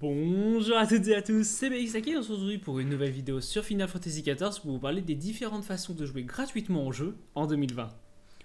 Bonjour à toutes et à tous, c'est BXAK, on se retrouve aujourd'hui pour une nouvelle vidéo sur Final Fantasy XIV pour vous parler des différentes façons de jouer gratuitement au jeu en 2020.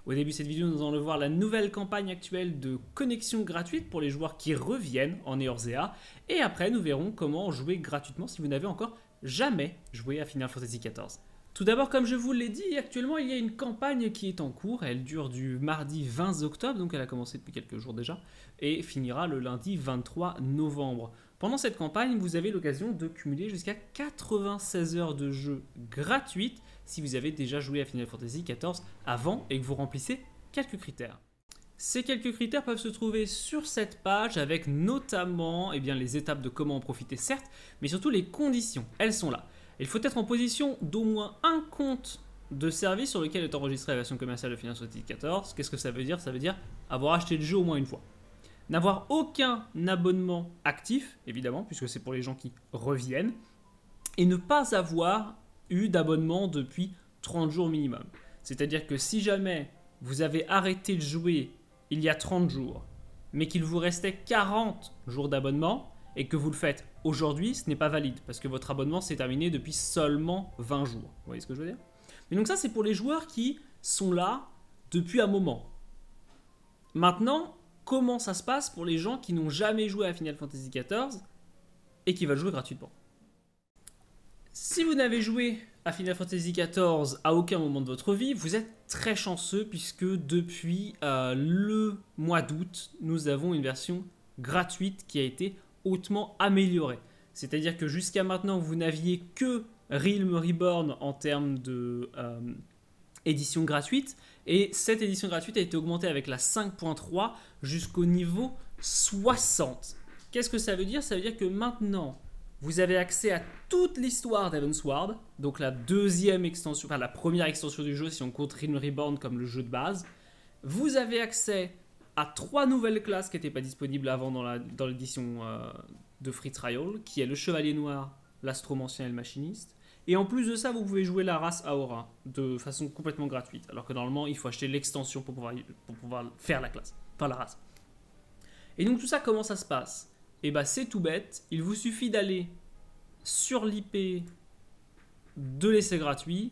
Au début de cette vidéo, nous allons voir la nouvelle campagne actuelle de connexion gratuite pour les joueurs qui reviennent en Eorzea, et après nous verrons comment jouer gratuitement si vous n'avez encore jamais joué à Final Fantasy XIV. Tout d'abord, comme je vous l'ai dit, actuellement il y a une campagne qui est en cours, elle dure du mardi 20 octobre, donc elle a commencé depuis quelques jours déjà, et finira le lundi 23 novembre. Pendant cette campagne, vous avez l'occasion de cumuler jusqu'à 96 heures de jeu gratuites si vous avez déjà joué à Final Fantasy XIV avant et que vous remplissez quelques critères. Ces quelques critères peuvent se trouver sur cette page avec notamment les étapes de comment en profiter certes, mais surtout les conditions, elles sont là. Il faut être en position d'au moins un compte de service sur lequel est enregistrée la version commerciale de Final Fantasy XIV. Qu'est-ce que ça veut dire? Ça veut dire avoir acheté le jeu au moins une fois. N'avoir aucun abonnement actif, évidemment, puisque c'est pour les gens qui reviennent. Et ne pas avoir eu d'abonnement depuis 30 jours minimum. C'est-à-dire que si jamais vous avez arrêté de jouer il y a 30 jours, mais qu'il vous restait 40 jours d'abonnement, et que vous le faites aujourd'hui, ce n'est pas valide parce que votre abonnement s'est terminé depuis seulement 20 jours. Vous voyez ce que je veux dire? Mais donc ça, c'est pour les joueurs qui sont là depuis un moment. Maintenant, comment ça se passe pour les gens qui n'ont jamais joué à Final Fantasy XIV et qui veulent jouer gratuitement? Si vous n'avez joué à Final Fantasy XIV à aucun moment de votre vie, vous êtes très chanceux puisque depuis le mois d'août, nous avons une version gratuite qui a été hautement amélioré. C'est-à-dire que jusqu'à maintenant, vous n'aviez que Realm Reborn en termes d'édition gratuite, et cette édition gratuite a été augmentée avec la 5.3 jusqu'au niveau 60. Qu'est-ce que ça veut dire? Ça veut dire que maintenant, vous avez accès à toute l'histoire d'Heavensward, donc la deuxième extension, enfin la première extension du jeu si on compte Realm Reborn comme le jeu de base. Vous avez accès à 3 nouvelles classes qui n'étaient pas disponibles avant dans l'édition de Free Trial, qui est le Chevalier Noir, l'Astromancien et le Machiniste. Et en plus de ça, vous pouvez jouer la race Aura de façon complètement gratuite, alors que normalement, il faut acheter l'extension pour pouvoir faire la classe, enfin la race. Et donc tout ça, comment ça se passe? Et bah c'est tout bête, il vous suffit d'aller sur l'IP de l'essai gratuit,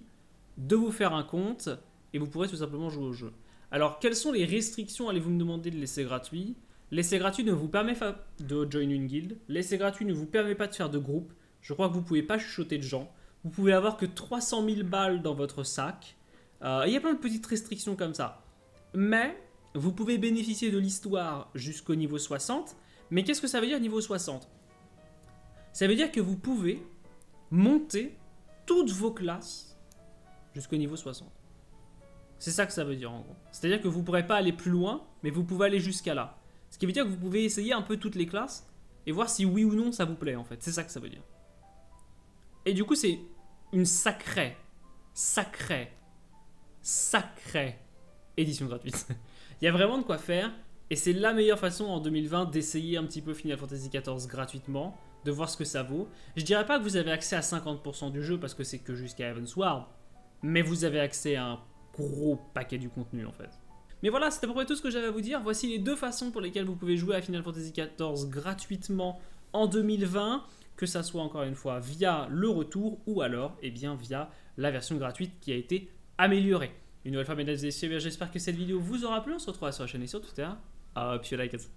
de vous faire un compte, et vous pourrez tout simplement jouer au jeu. Alors, quelles sont les restrictions, allez-vous me demander, de l'essai gratuit? L'essai gratuit ne vous permet pas de join une guilde. L'essai gratuit ne vous permet pas de faire de groupe. Je crois que vous ne pouvez pas chuchoter de gens. Vous pouvez avoir que 300 000 balles dans votre sac. Il y a plein de petites restrictions comme ça. Mais, vous pouvez bénéficier de l'histoire jusqu'au niveau 60. Mais qu'est-ce que ça veut dire niveau 60? Ça veut dire que vous pouvez monter toutes vos classes jusqu'au niveau 60. C'est ça que ça veut dire en gros. C'est-à-dire que vous ne pourrez pas aller plus loin, mais vous pouvez aller jusqu'à là. Ce qui veut dire que vous pouvez essayer un peu toutes les classes et voir si oui ou non ça vous plaît en fait. C'est ça que ça veut dire. Et du coup, c'est une sacrée édition gratuite. Il y a vraiment de quoi faire et c'est la meilleure façon en 2020 d'essayer un petit peu Final Fantasy XIV gratuitement, de voir ce que ça vaut. Je dirais pas que vous avez accès à 50% du jeu parce que c'est que jusqu'à Heavensward, mais vous avez accès à un gros paquet du contenu en fait. Mais voilà, c'était à peu près tout ce que j'avais à vous dire. Voici les deux façons pour lesquelles vous pouvez jouer à Final Fantasy XIV gratuitement en 2020, que ça soit encore une fois via le retour ou alors via la version gratuite qui a été améliorée. Une nouvelle fois, mesdames et messieurs, j'espère que cette vidéo vous aura plu. On se retrouve sur la chaîne et sur Twitter. Hope you like it.